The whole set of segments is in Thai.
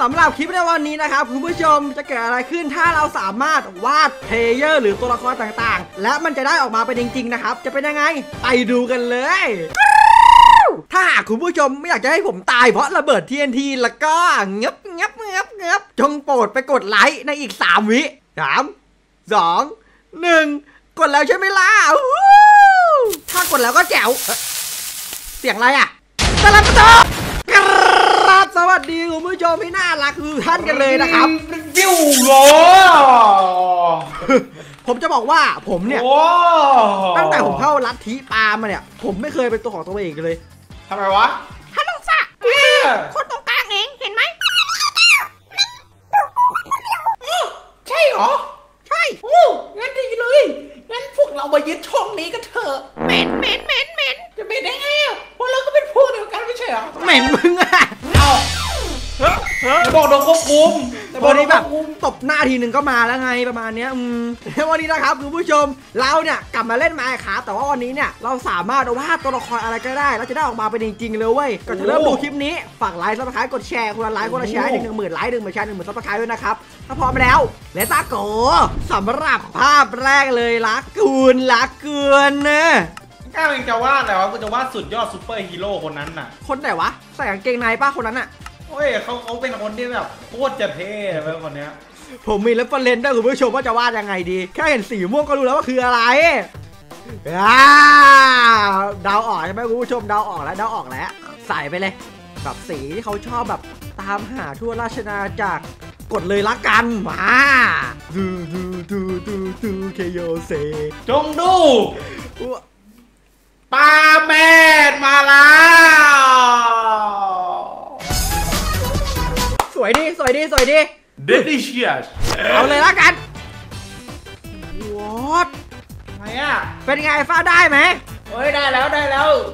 สำหรับคลิปในวันนี้นะครับคุณผู้ชมจะเกิดอะไรขึ้นถ้าเราสามารถวาดเพลเยอร์หรือตัวละครต่างๆและมันจะได้ออกมาเป็นจริงๆนะครับจะเป็นยังไงไปดูกันเลยถ้าหากคุณผู้ชมไม่อยากจะให้ผมตายเพราะระเบิด TNT แล้วก็งับจงโปรดไปกดไลค์ในอีก3 วิ3 2 1กดแล้วใช่ไหมล่ะถ้ากดแล้วก็แจ๋วเสียงอะไรอ่ะตะลับตะสวัสดีคุณผู้ชมที่น่ารักคือท่านกันเลยนะครับจิ้วโหลผมจะบอกว่าผมเนี่ยตั้งแต่ผมเข้าลัทธิปามาเนี่ยผมไม่เคยเป็นตัวของตัวเองเลยทำไมวะฮัลโหลซ่าคนตรงกลางเองเห็นไหมใช่หรอใช่โอ้งั้นดีเลยงั้นพวกเรามายึดช่องนี้กันเถอะเหม็นจะเหม็นได้ไงเพราะเราก็เป็นพวกเดียวกันไม่ใช่หรอเหม็นมึงอะบอกโดนควบคุมแต่วันนี้แบบตบหน้าทีหนึ่งก็มาแล้วไงประมาณนี้วันนี้นะครับคุณผู้ชมเราเนี่ยกลับมาเล่นไมค์ครับแต่ว่าวันนี้เนี่ยเราสามารถวาดตัวละครอะไรก็ได้แล้วจะได้ออกมาเป็นจริงๆเลยเว้ยก่อนจะเริ่มดูคลิปนี้ฝากไลค์ซับสไครต์กดแชร์คนละไลค์คนละแชร์ให้ถึง 10,000 ไลค์ 10,000 แชร์ 10,000 ซับสไครต์ด้วยนะครับถ้าพร้อมแล้วเลตส์โกสำหรับภาพแรกเลยรักกูนนะก้าวเองจะวาดอะไรวะกูจะวาดสุดยอดซูเปอร์ฮีโร่คนนั้นน่ะคนไหนวะใส่กางเกงในป้าคนนั้นน่ะโอ้ยเขาเป็นคนที่แบบโคตรจะเท่เลยคนนี้ผมมีแล้วประเด็นด้วยคุณผู้ชมว่าจะวาดยังไงดีแค่เห็นสีม่วงก็รู้แล้วว่าคืออะไรเดาออกใช่ไหมคุณผู้ชมเดาออกแล้วใส่ไปเลยแบบสีที่เขาชอบแบบตามหาทั่วราชนาจักรกดเลยละกันมาดูเคโยเซจงดูปาแมดมาแล้วสวยดี Delicious เอาเลยละกัน What อะไรอ่ะเป็นไงฟ้าได้ไหมโอ้ยได้แล้ว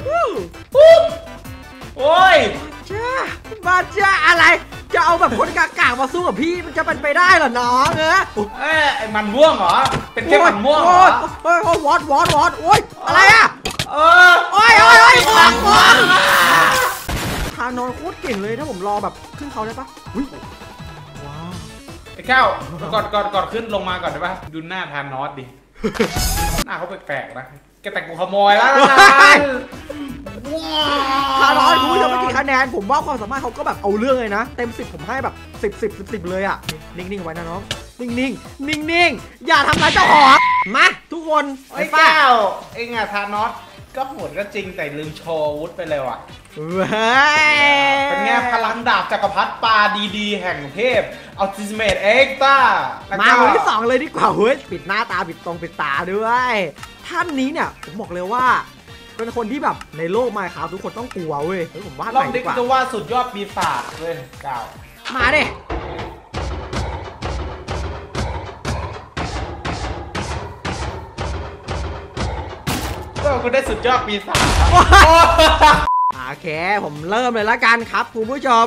ปุ๊บโอ้ยบ้าจ้าอะไรจะเอาแบบคนกากามาสู้กับพี่มันจะเป็นไปได้เหรอน้องไอ้มันม่วงเหรอเป็นแค่มันม่วงเหรอวอดโอ้ยอะไรอ่ะโอ้ยของทางนอนโคตรเก่งเลยถ้าผมรอแบบขึ้นเขาได้ปะว้าวไอ้แก้วกอดขึ้นลงมาก่อนได้ปะดูหน้าทานนอสดิหน้าเขาแปลกๆนะแกแต่งกูขโมยแล้วทานนอสคุณจะไม่กี่คะแนนผมว่าความสามารถเขาก็แบบเอาเรื่องเลยนะเต็ม10ผมให้แบบ10 เลยอ่ะนิ่งๆไว้นะน้องนิ่งๆอย่าทำร้ายเจ้าของมาทุกคนไอ้แก้วไอ้งาทานนอสก็โหดก็จริงแต่ลืมโชว์วุฒิไปเลยว่ะเป็นไงพลังดาบจักรพรรดิปาดีๆแห่งเทพอัลติเมทเอ็กซ์ต้ามาคนที่2เลยดีกว่าเฮ้ยปิดหน้าตาปิดตรงปิดตาด้วยท่านนี้เนี่ยผมบอกเลยว่าเป็นคนที่แบบในโลกไมค์ครับทุกคนต้องกลัวเว้ยผมว่าลองดิจะว่าสุดยอดปีศาจเว้ยเก่ามาดิก็ได้สุดยอดปีศาจโอเคผมเริ่มเลยละกันครับคุณผู้ชม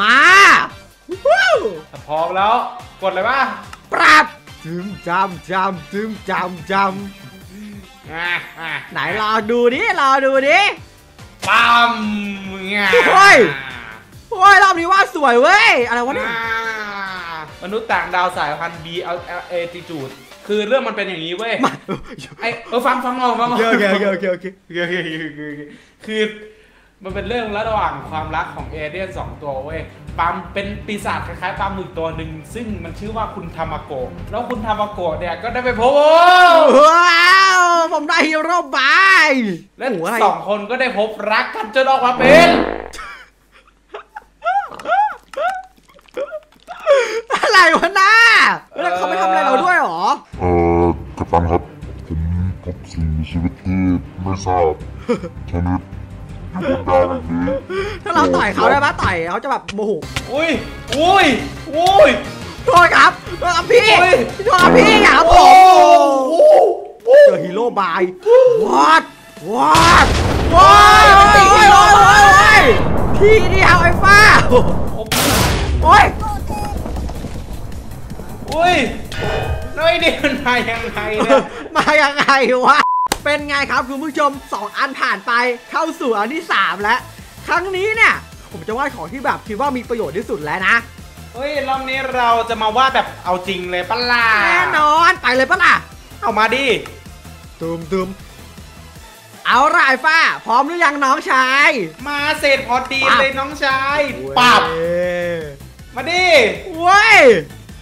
มาพร้อมแล้วกดเลยป่ะปรับจำไหนรอดูดิปั๊มโอ้ยรอบนี้ว่าสวยเว้ยอะไรวะเนี่ยมนุษย์ต่างดาวสายพันธุ์ Altitudeคือเรื่องมันเป็นอย่างนี้เว้ยไอฟังโอเคคือมันเป็นเรื่องระหว่างความรักของเอเลี่ยน2 ตัวเว้ยปามเป็นปีศาจคล้ายๆปามหมึกตัวหนึ่งซึ่งมันชื่อว่าคุณทามาโกะแล้วคุณทามาโกะเนี่ยก็ได้ไปพบว้าวผมได้ฮีโร่บายและ2 คนก็ได้พบรักกันจนออกมาเป็นอะไรวะน้าแล้วเขาไม่ทำอะไรเราด้วยหรอกัปตันครับผมพบสิ่งมีชีวิตที่ไม่ทราบชนิดที่ดาวแบบนี้ถ้าเราต่อยเขาได้ปะต่อยเขาจะแบบโมโหอุ้ยโทษครับโทษครับพี่อย่าครับผมเจอฮีโร่บายวอดโอ้ยพี่เดียวไอ้ฟ้าโอ้ยน้อยเดียวมายังไงเนี่ยวะเป็นไงครับคุณผู้ชม2 อันผ่านไปเข้าสู่อันที่ 3แล้วครั้งนี้เนี่ย ผมจะวาดของที่แบบคิดว่ามีประโยชน์ที่สุดแล้วนะเฮ้ยรอบนี้เราจะมาวาดแบบเอาจริงเลยปะล่ะแน่นอนไปเลยปะล่ะเอามาดิตุ้มเอาล่ะไอ้ฟ้าพร้อมหรือยังน้องชายมาเสร็จพอดีเลยน้องชายปับมาดิเว้ย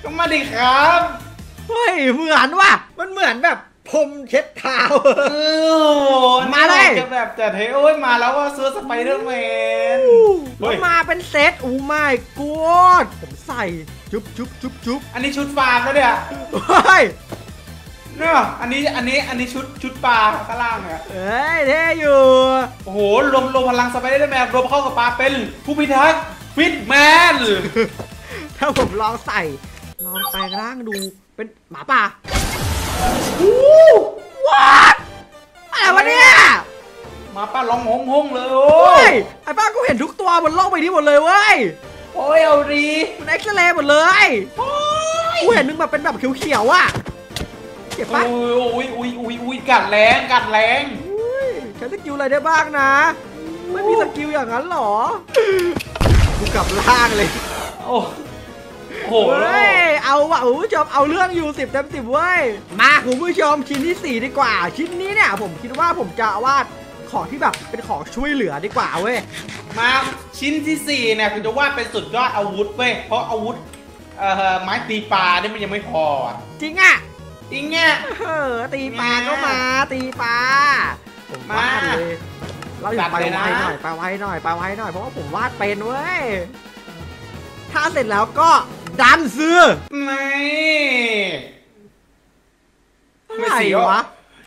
ก็มาดิครับเฮ้ยเหมือนว่ะมันเหมือนแบบพรมเช็ดเท้ามาเลยจะแบบจะเทโอ้ยมาแล้วว่าซื้อสไปเดอร์แมนมาเป็นเซตอู้ไม่กดผมใส่จุ๊บอันนี้ชุดฟาร์มแล้วเนี่ยเฮ้ยเนี่ยอันนี้ชุดปลาข้างล่างเนี่ยเอ้ยเท่อยู่โอ้โหรวมพลังสไปเดอร์แมนรวมเข้ากับปลาเป็นผู้พิทักษ์ฟิตแมนถ้าผมลองใส่ลองแปลงร่างดูเป็นหมาป่าวู้วัดอะไรวะเนี่ยหมาป่าร้องห้องเลยโอ้ยไอ้ป้ากูเห็นทุกตัวบนโลกใบนี้หมดเลยเว้ยโอ้ยเอาดีมันเอ็กซ์เรย์หมดเลยโอ้ยกูเห็นนึงแบบเป็นแบบเขียวๆอ่ะอุ้ยกัดแรงใช้สกิลอะไรได้บ้างนะไม่มีสกิลอย่างนั้นหรอกูกลับล่างเลยโอ้โหเอาว่ะผู้ชมเอาเรื่องอยู่10 เต็ม 10เว้ยมาคุณผู้ชมชิ้นที่4ดีกว่าชิ้นนี้เนี่ยผมคิดว่าผมจะวาดของที่แบบเป็นของช่วยเหลือดีกว่าเว้ยมาชิ้นที่4เนี่ยคุณจะวาดเป็นสุดยอดอาวุธเว้ยเพราะอาวุธไม้ตีปลาเนี่ยมันยังไม่พอจริงอ่ะอิงเงี้ยตีปลาก็มาตีปลาผมวาดเลยเราอยู่ไปไว้หน่อยเพราะว่าผมวาดเป็นเว้ยถ้าเสร็จแล้วก็ดันซื้อไม่สีวะ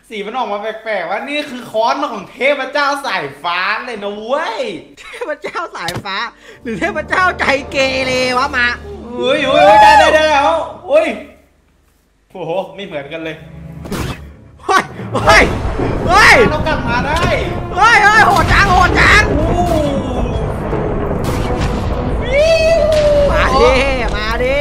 สีมันออกมาแปลกๆว่านี่คือคอนของเทพเจ้าสายฟ้าเลยนะเว้ยเทพเจ้าสายฟ้าหรือเทพเจ้าใจเกเรวะมาเฮ้ยได้แล้วเฮ้ยโอ้โหไม่เหมือนกันเลยเฮ้ยเรากลับมาได้เฮ้ยโหดจังมาดิ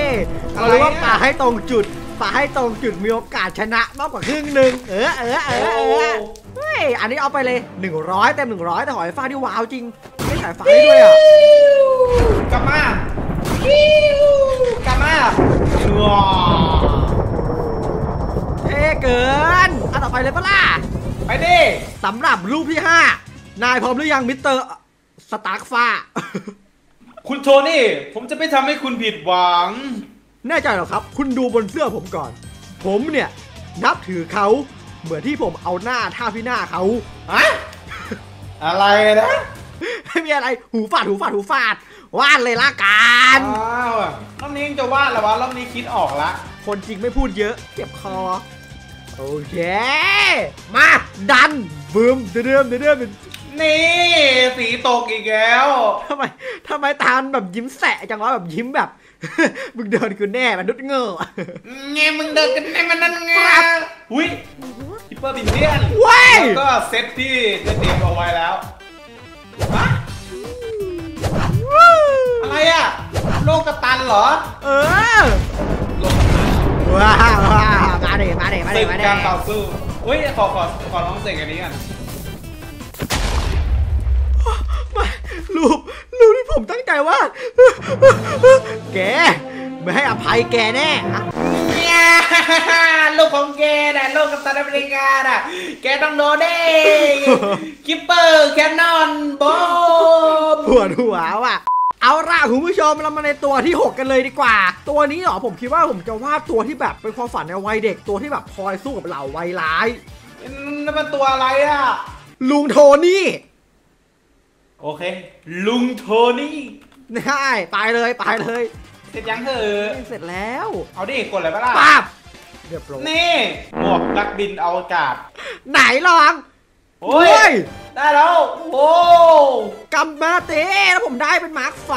เราเรียกว่าป่าให้ตรงจุดมีโอกาสชนะมากกว่าครึ่งหนึ่งเฮ้ยอันนี้เอาไปเลย100เต็ม100แต่หอยฟ้าที่ว้าวจริงไม่สายฟ้าด้วยอ่ะกลับมาเกินเอาต่อไปเลยปะล่ะไปดิสำหรับรูปที่5นายพร้อมหรือยังมิสเตอร์สตาร์กฟ้าคุณโทนี่ผมจะไม่ทำให้คุณผิดหวังแน่ใจหรอครับคุณดูบนเสื้อผมก่อนผมเนี่ยนับถือเขาเหมือนที่ผมเอาหน้าท่าพี่หน้าเขาฮะอะไรนะไม่มีอะไรหูฟาดวาดเลยละกันรอบนี้จะวาดหรอวะรอบนี้คิดออกละคนจริงไม่พูดเยอะเจ็บคอโอเคมาดันบึ้มเดิมนี่สีตกอีกแล้วทำไมตาแบบยิ้มแสะจังวะแบบยิ้มแบบมึงเดินกูแน่มันดุดเงอไงมึงเดินกันแน่มันนั่นไงอุ้ยทิปเปอร์บินเดียนแล้วก็เซตที่ได้เตรียมเอาไว้แล้วอะไรอะโลกตันเหรอว้าวมาเลยการต่อสู้เฮ้ยขอน้องเสกอันนี้กันมารูปที่ผมตั้งใจว่าแกไม่ให้อภัยแกแน่ลูกของแกน่ะลูกกัปตันอเมริกาน่ะแกต้องโดนได้คิปเปอร์แคนนอนบอมหัวว่ะเอาล่ะคุณผู้ชมเรามาในตัวที่6กันเลยดีกว่าตัวนี้เหรอผมคิดว่าผมจะวาดตัวที่แบบเป็นความฝันในวัยเด็กตัวที่แบบคอยสู้กับเหล่าวัยร้ายนั่นเป็นตัวอะไรอ่ะลุงโทนี่โอเคลุงโทนี่ได้ไปเลยเสร็จยังเถอะเสร็จแล้วเอาดิกดอะไรบ้างล่ะปั๊บเรียบร้อยนี่หมวกนักบินอวกาศไหนลองโอ้ยได้แล้วโอ้กัมมาเต้แล้วผมได้เป็นมาร์คไฟ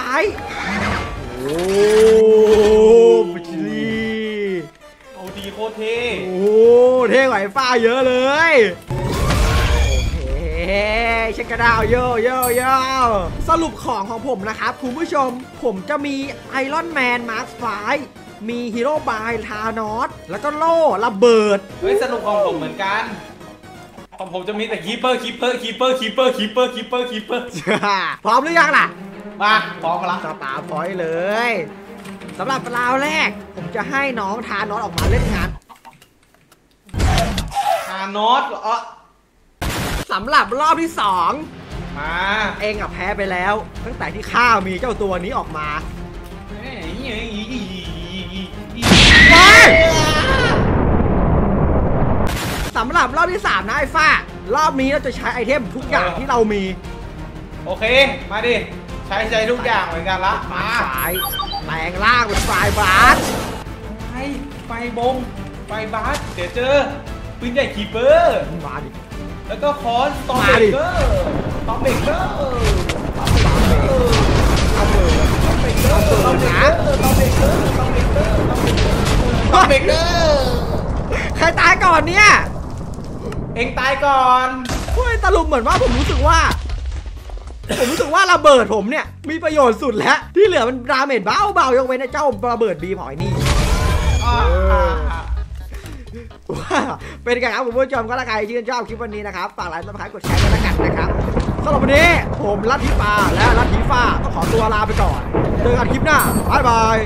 โอ้บิชลี่เอาดีโคตรเท่โอ้เท่กว่าไอ้ฟ้าเยอะเลยโอเคเช็คกระดาวโย่สรุปของผมนะครับคุณผู้ชมผมจะมีไอรอนแมนมาร์คไฟมีฮีโร่บายทานอสแล้วก็โล่ระเบิดเฮ้ยสนุกของผมเหมือนกันผมจะมีแต่คีเปอร์พร้อมหรือยังล่ะ มาพร้อมกันละสตาร์พอยต์เลยสำหรับราวแรกผมจะให้น้องทานอสออกมาเล่นงานทานอสเหรอสำหรับรอบที่2มาเองกับแพ้ไปแล้วตั้งแต่ที่ข้าวมีเจ้าตัวนี้ออกมาสำหรับรอบที่3นะไอ้ฝ้ารอบนี้เราจะใช้ไอเทมทุกอย่างที่เรามีโอเคมาดิใช้ทุกอย่างเหมือนกันละมาสายแปลงล่างเป็นไฟบาสไฟบงไฟบาสเดี๋ยวเจอปืนใหญ่คีเปอร์มาดิแล้วก็คอนตอมเบเกอร์ตอมเบเกอร์ใครตายก่อนเนี่ยเอ็งตายก่อนเฮ้ยตะลุมเหมือนว่าผมรู้สึกว่าระเบิดผมเนี่ยมีประโยชน์สุดแล้วที่เหลือมันดาเมจเบาๆยกเว้นไอ้เจ้าระเบิดบีหอยนี่ว่าเป็นกันครับคุณผู้ชมก็แล้วกันที่ชอบคลิปวันนี้นะครับฝากไลค์กดซับสไครบ์กดแชร์กันแล้วกันนะครับสำหรับวันนี้ผมลัทธิปาและลัทธิฟ้าต้องขอตัวลาไปก่อนเจอกันคลิปหน้าบ๊ายบาย